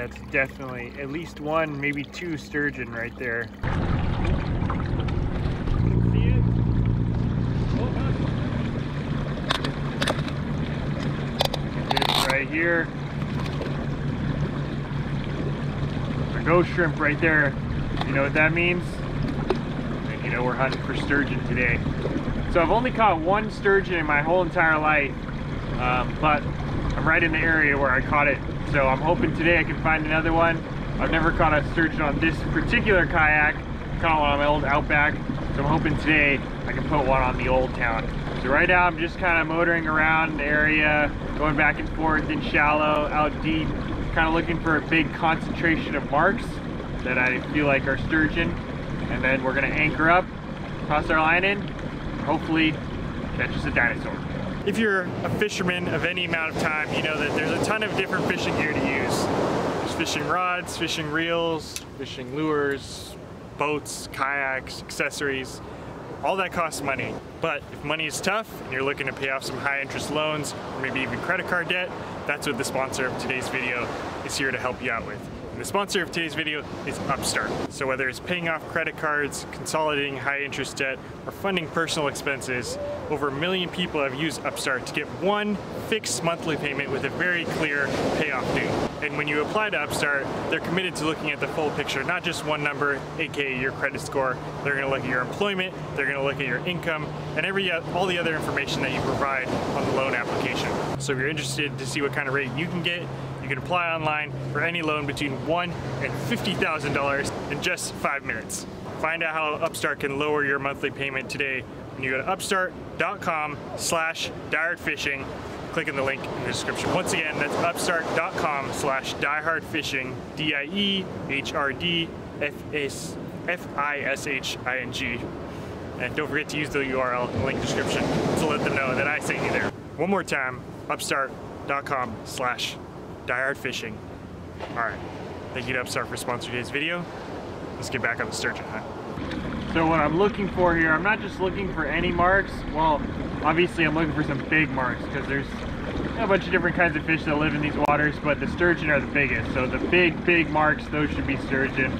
that's definitely at least one, maybe two sturgeon right there. Right here. There's no shrimp right there. You know what that means? And you know we're hunting for sturgeon today. So I've only caught one sturgeon in my whole entire life, but I'm right in the area where I caught it. So I'm hoping today I can find another one. I've never caught a sturgeon on this particular kayak. I caught one on my old Outback. So I'm hoping today I can put one on the Old Town. So right now I'm just kind of motoring around the area, going back and forth in shallow, out deep, kind of looking for a big concentration of marks that I feel like are sturgeon. And then we're gonna anchor up, toss our line in, hopefully catch us a dinosaur. If you're a fisherman of any amount of time, you know that there's a ton of different fishing gear to use. There's fishing rods, fishing reels, fishing lures, boats, kayaks, accessories. All that costs money, but if money is tough and you're looking to pay off some high interest loans or maybe even credit card debt, that's what the sponsor of today's video is here to help you out with. And the sponsor of today's video is Upstart. So whether it's paying off credit cards, consolidating high interest debt, or funding personal expenses, over 1 million people have used Upstart to get one fixed monthly payment with a very clear payoff date. And when you apply to Upstart, they're committed to looking at the full picture, not just one number, aka your credit score. They're gonna look at your employment, they're gonna look at your income, and all the other information that you provide on the loan application. So if you're interested to see what kind of rate you can get, you can apply online for any loan between $1,000 and $50,000 in just 5 minutes. Find out how Upstart can lower your monthly payment today when you go to upstart.com/diehardfishing. Click on the link in the description. Once again, that's upstart.com/diehardfishing, DIEHRDFISHING. And don't forget to use the URL in the link in the description to let them know that I sent you there. One more time, upstart.com/diehardfishing. All right, thank you to Upstart for sponsoring today's video. Let's get back on the sturgeon hunt. So what I'm looking for here, I'm not just looking for any marks. Well, obviously I'm looking for some big marks because there's a bunch of different kinds of fish that live in these waters, but the sturgeon are the biggest. So the big marks, those should be sturgeon.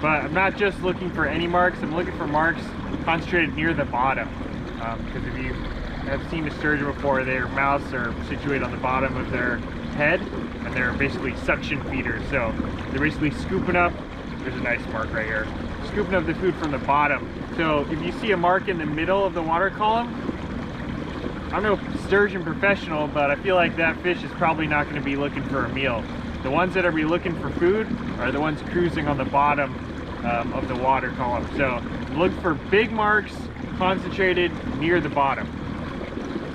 But I'm not just looking for any marks, I'm looking for marks concentrated near the bottom. Because if you have seen a sturgeon before, their mouths are situated on the bottom of their head, and they're basically suction feeders. So they're basically scooping up, there's a nice mark right here, scooping up the food from the bottom. So if you see a mark in the middle of the water column, I'm no sturgeon professional, but I feel like that fish is probably not going to be looking for a meal. The ones that are be looking for food are the ones cruising on the bottom of the water column. So look for big marks concentrated near the bottom.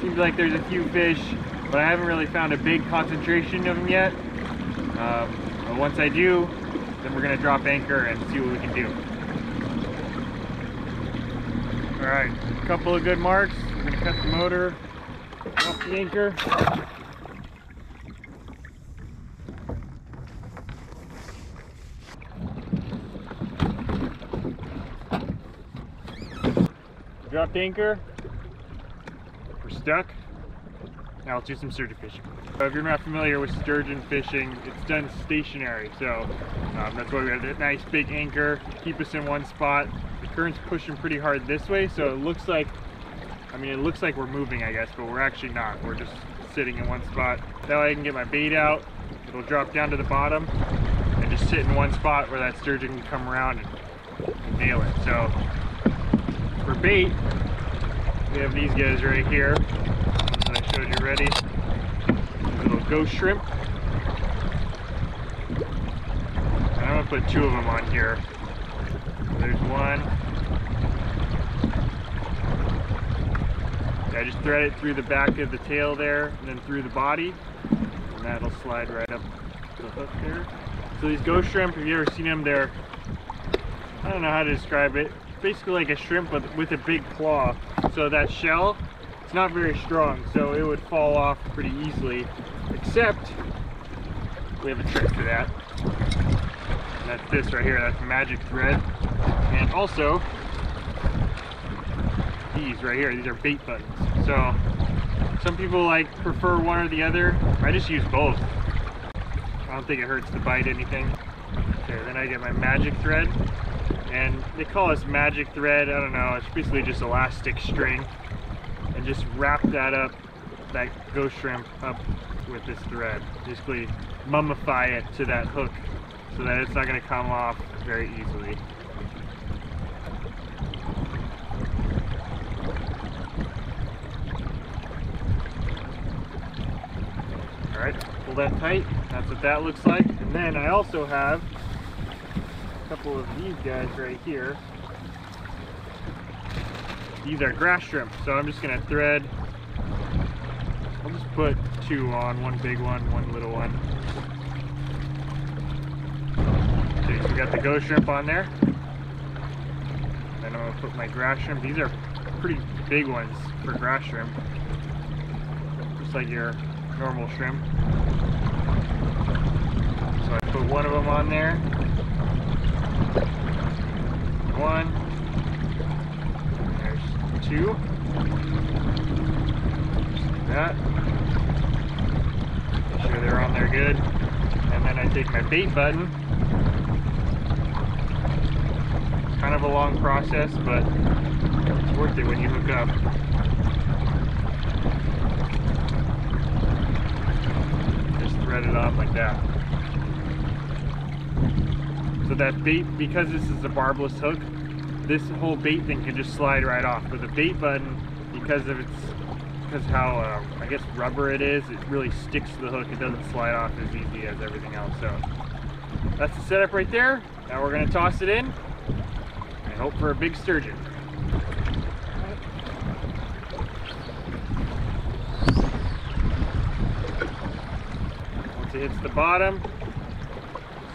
Seems like there's a few fish, but I haven't really found a big concentration of them yet. But once I do, then we're going to drop anchor and see what we can do. All right, a couple of good marks. We're going to cut the motor off the anchor. Dropped anchor. We're stuck. Now let's do some sturgeon fishing. So if you're not familiar with sturgeon fishing, it's done stationary. So that's why we have that nice big anchor, keep us in one spot. The current's pushing pretty hard this way, so it looks like, I mean, it looks like we're moving, I guess, but we're actually not. We're just sitting in one spot. That way I can get my bait out. It'll drop down to the bottom and just sit in one spot where that sturgeon can come around and nail it. So for bait, we have these guys right here. Showed you ready. A little ghost shrimp. I'm gonna put two of them on here. There's one. Yeah, just thread it through the back of the tail there, and then through the body, and that'll slide right up the hook there. So these ghost shrimp, have you ever seen them? They're, I don't know how to describe it. It's basically like a shrimp with a big claw. So that shell, it's not very strong, so it would fall off pretty easily, except we have a trick for that. And that's this right here, that's magic thread. And also, these right here, these are bait buttons. So some people like prefer one or the other. I just use both. don't think it hurts to bite anything. Okay, then I get my magic thread, and they call this magic thread, I don't know, it's basically just elastic string, and just wrap that up, that ghost shrimp up with this thread, basically mummify it to that hook so that it's not going to come off very easily. Alright, pull that tight, that's what that looks like. And then I also have a couple of these guys right here. These are grass shrimp, so I'm just going to thread, I'll just put two on, one big one, one little one. Okay, so we got the ghost shrimp on there. And then I'm going to put my grass shrimp. These are pretty big ones for grass shrimp. Just like your normal shrimp. So I put one of them on there. One. There's two. Just like that. They're on there good, and then I take my bait button. It's kind of a long process, but it's worth it when you hook up. Just thread it off like that. So that bait, because this is a barbless hook, this whole bait thing can just slide right off. But the bait button, because how I guess rubber it is, it really sticks to the hook. It doesn't slide off as easy as everything else. So that's the setup right there. Now we're going to toss it in and hope for a big sturgeon. Once it hits the bottom,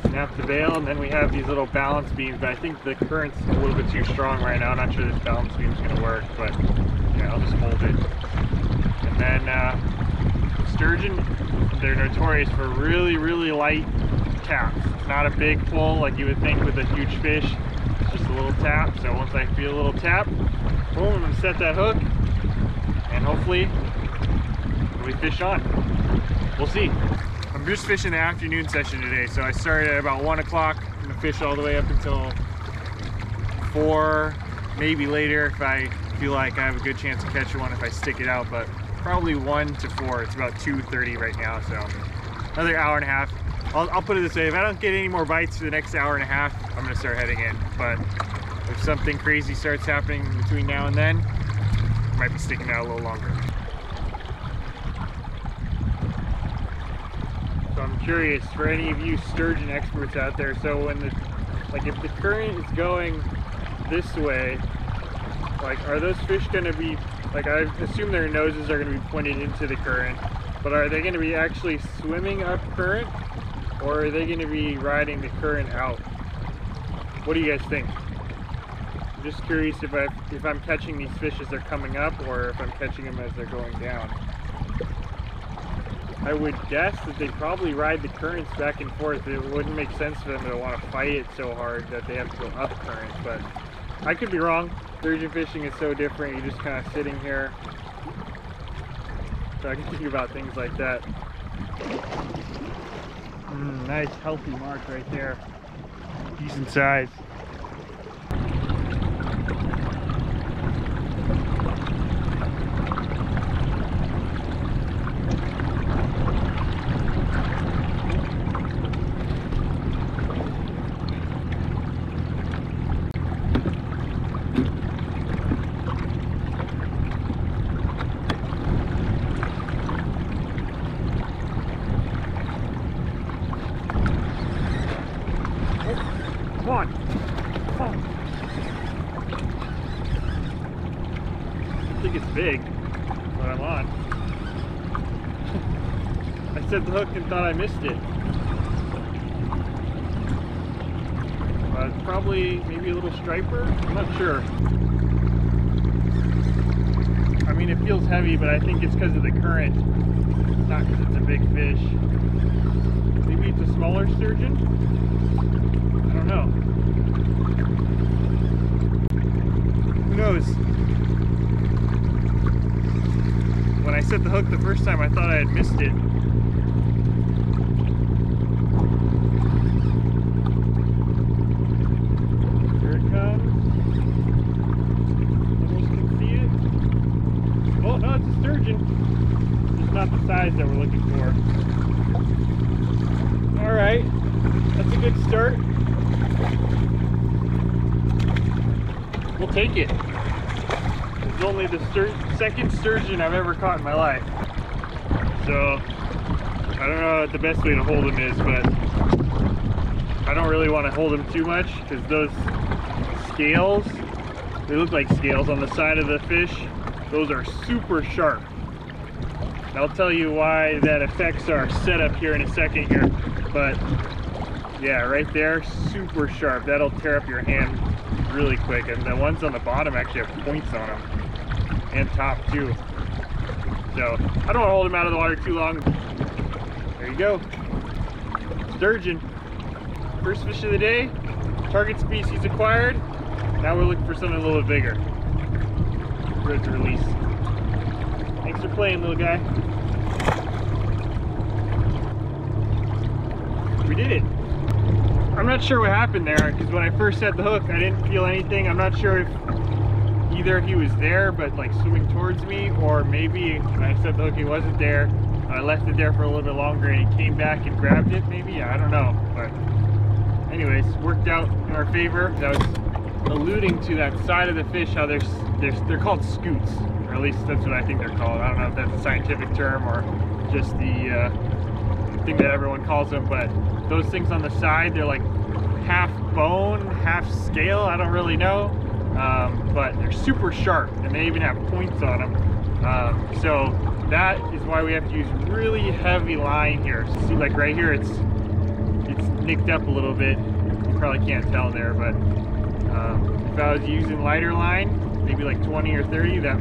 snap the bail, and then we have these little balance beams, but I think the current's a little bit too strong right now. I'm not sure this balance beam's going to work, but yeah, I'll just hold it. And then sturgeon, they're notorious for really, really light taps. It's not a big pull like you would think with a huge fish. It's just a little tap. So once I feel a little tap, boom, I'm going to set that hook. And hopefully we fish on. We'll see. I'm just fishing the afternoon session today. So I started at about 1 o'clock. I'm going to fish all the way up until 4, maybe later if I feel like I have a good chance of catching one if I stick it out. But probably 1 to 4. It's about 2:30 right now, so another hour and a half. I'll put it this way: if I don't get any more bites for the next hour and a half, I'm gonna start heading in. But if something crazy starts happening between now and then, I might be sticking out a little longer. So I'm curious for any of you sturgeon experts out there. So when if the current is going this way, like, are those fish gonna be? Like, I assume their noses are going to be pointed into the current, but are they going to be actually swimming up current, or are they going to be riding the current out? What do you guys think? I'm just curious if I'm catching these fish as they're coming up, or if I'm catching them as they're going down. I would guess that they probably ride the currents back and forth. It wouldn't make sense for them to want to fight it so hard that they have to go up current, but I could be wrong. Sturgeon fishing is so different, you're just kind of sitting here. So I can think about things like that. Nice healthy mark right there. Decent size. Big, but I'm on. I set the hook and thought I missed it. But it's probably maybe a little striper? I'm not sure. I mean, it feels heavy, but I think it's because of the current, not because it's a big fish. Maybe it's a smaller sturgeon? I don't know. Who knows? When I set the hook the first time, I thought I had missed it. Well, it's a sturgeon, just not the size that we're looking for. All right, that's a good start. We'll take it. It's only the second sturgeon I've ever caught in my life. So I don't know what the best way to hold them is, but I don't really want to hold them too much because those scales, they look like scales on the side of the fish. Those are super sharp. And I'll tell you why that affects our setup here in a second here, but yeah, right there, super sharp. That'll tear up your hand really quick. And the ones on the bottom actually have points on them, and top too. So I don't want to hold them out of the water too long. There you go, sturgeon. First fish of the day, target species acquired. Now we're looking for something a little bit bigger. Bridge release. Thanks for playing, little guy. We did it. I'm not sure what happened there, because when I first set the hook, I didn't feel anything. I'm not sure if either he was there, but like swimming towards me, or maybe when I set the hook, he wasn't there. I left it there for a little bit longer and he came back and grabbed it, maybe? I don't know, but anyways, worked out in our favor. I was alluding to that side of the fish, how they're called scoots, or at least that's what I think they're called. I don't know if that's a scientific term or just the thing that everyone calls them, but those things on the side, they're like half bone, half scale, I don't really know, but they're super sharp and they even have points on them. So that is why we have to use really heavy line here. So see, like right here, it's nicked up a little bit. You probably can't tell there, but if I was using lighter line, maybe like 20 or 30, that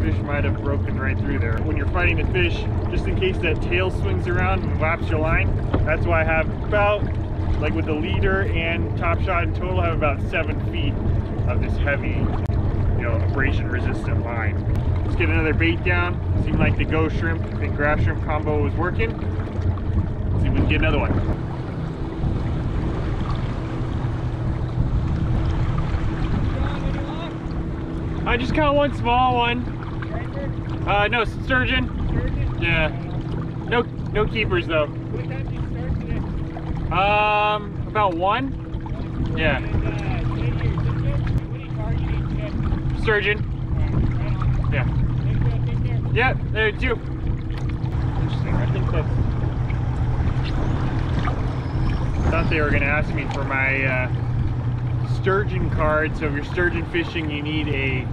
fish might have broken right through there. When you're fighting the fish, just in case that tail swings around and whaps your line, that's why I have about, like with the leader and top shot in total, I have about 7 feet of this heavy, you know, abrasion resistant line. Let's get another bait down. Seemed like the go shrimp and grab shrimp combo was working. Let's see if we can get another one. I just caught one small one. No, sturgeon. Sturgeon? Yeah. No keepers though. What time did you start today? About 1? Yeah. And, what are you targeting today? Sturgeon. Right. Yeah. Take care. Yeah, there are two. Interesting, I think that's... I thought they were going to ask me for my sturgeon card. So if you're sturgeon fishing, you need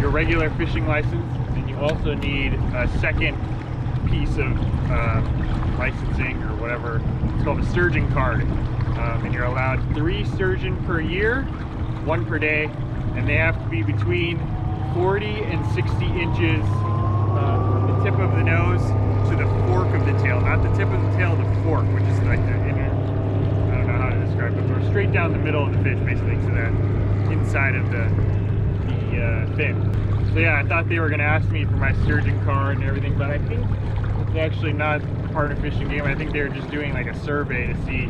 your regular fishing license. Also need a second piece of licensing or whatever. It's called a sturgeon card, and you're allowed 3 sturgeon per year, 1 per day, and they have to be between 40 and 60 inches from the tip of the nose to the fork of the tail. Not the tip of the tail, the fork, which is like the inner, I don't know how to describe it, but straight down the middle of the fish, basically, to that inside of the fin. So yeah, I thought they were gonna ask me for my sturgeon card and everything, but I think it's actually not part of fishing game. I think they're just doing like a survey to see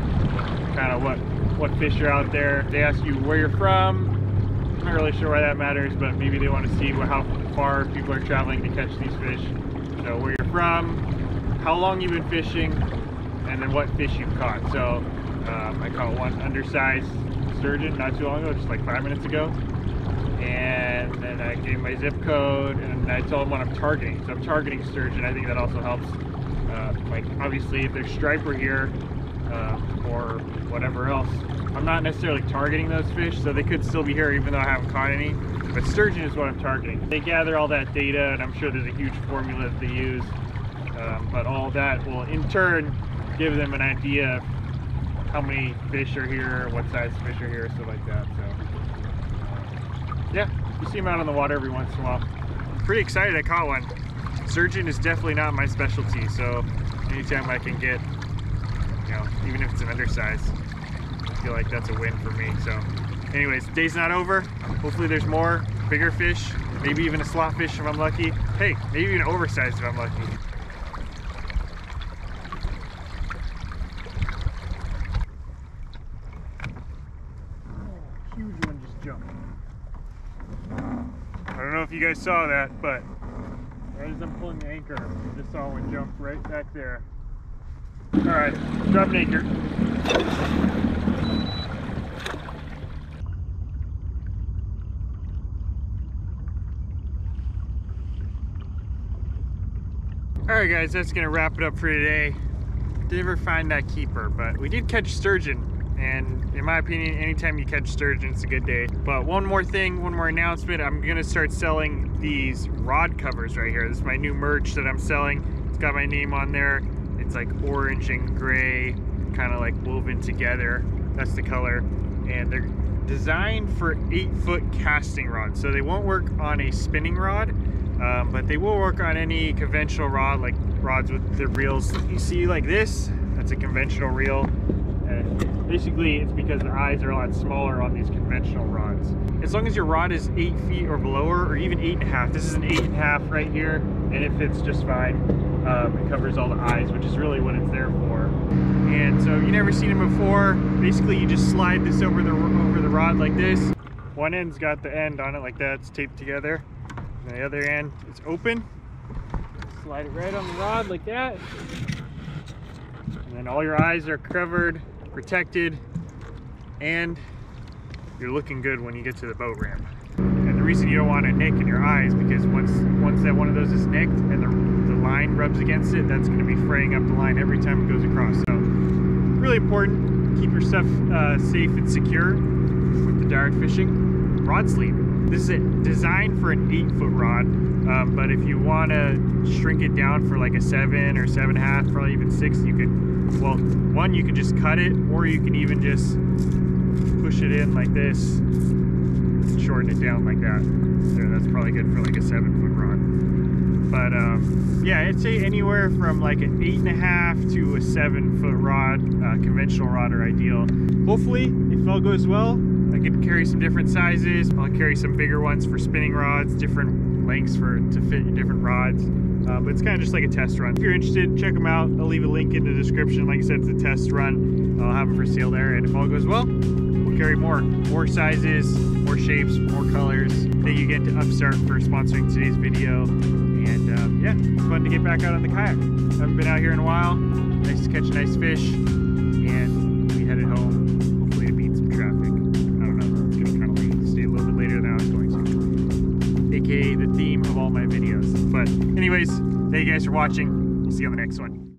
kind of what fish are out there. They ask you where you're from. I'm not really sure why that matters, but maybe they want to see how far people are traveling to catch these fish. So where you're from, how long you've been fishing, and then what fish you've caught. So I caught one undersized sturgeon not too long ago, just like 5 minutes ago. And then I gave my zip code and I told them what I'm targeting. So I'm targeting sturgeon. I think that also helps. Like obviously if there's striper here or whatever else, I'm not necessarily targeting those fish, so they could still be here even though I haven't caught any. But sturgeon is what I'm targeting. They gather all that data, and I'm sure there's a huge formula that they use, but all that will in turn give them an idea of how many fish are here, what size fish are here, stuff like that. So yeah, you see them out on the water every once in a while. Pretty excited I caught one. Sturgeon is definitely not my specialty, so anytime I can get, you know, even if it's an undersize, I feel like that's a win for me. So anyways, day's not over. Hopefully there's more, bigger fish, maybe even a slot fish if I'm lucky. Hey, maybe even oversized if I'm lucky. Oh, huge one just jumped. I don't know if you guys saw that, but As I'm pulling the anchor, I just saw one jump right back there. Alright, drop an anchor. Alright guys, that's going to wrap it up for today. Didn't ever find that keeper, but we did catch sturgeon. And in my opinion, anytime you catch sturgeon, it's a good day. But one more thing, one more announcement. I'm going to start selling these rod covers right here. This is my new merch that I'm selling. It's got my name on there. It's like orange and gray, kind of like woven together. That's the color. And they're designed for 8-foot casting rods. So they won't work on a spinning rod, but they will work on any conventional rod, like rods with the reels you see like this. That's a conventional reel. And basically it's because the eyes are a lot smaller on these conventional rods. As long as your rod is 8 feet or below, or even 8.5, this is an 8.5 right here, and it fits just fine. It covers all the eyes, which is really what it's there for. And so you've never seen them before. Basically you just slide this over the rod like this. One end's got the end on it like that, it's taped together. And the other end is open. Slide it right on the rod like that. And then all your eyes are covered, protected, and you're looking good when you get to the boat ramp. And the reason you don't want to nick in your eyes, because once that one of those is nicked and the line rubs against it, that's going to be fraying up the line every time it goes across. So really important, keep your stuff safe and secure with the Die Hard Fishing rod sleeve. This is designed for an 8-foot rod, but if you want to shrink it down for like a 7 or 7.5, probably even 6, you could. Well, one, you can just cut it, or you can even just push it in like this and shorten it down like that. So that's probably good for like a 7-foot rod. But yeah, I'd say anywhere from like an 8.5 to a 7-foot rod, conventional rod, are ideal. Hopefully, if all goes well, I could carry some different sizes. I'll carry some bigger ones for spinning rods, different lengths to fit different rods. But it's kind of just like a test run. If you're interested, check them out. I'll leave a link in the description. Like I said, it's a test run. I'll have them for sale there, and if all goes well, we'll carry more sizes, more shapes, more colors. Thank you again to Upstart for sponsoring today's video, and yeah, it's fun to get back out on the kayak. Haven't been out here in a while. Nice to catch a nice fish, and we headed home. Hopefully it beat some traffic. I don't know, it's gonna kind of stay a little bit later than I was going to, aka the theme of all my videos. But anyways, thank you guys for watching. We'll see you on the next one.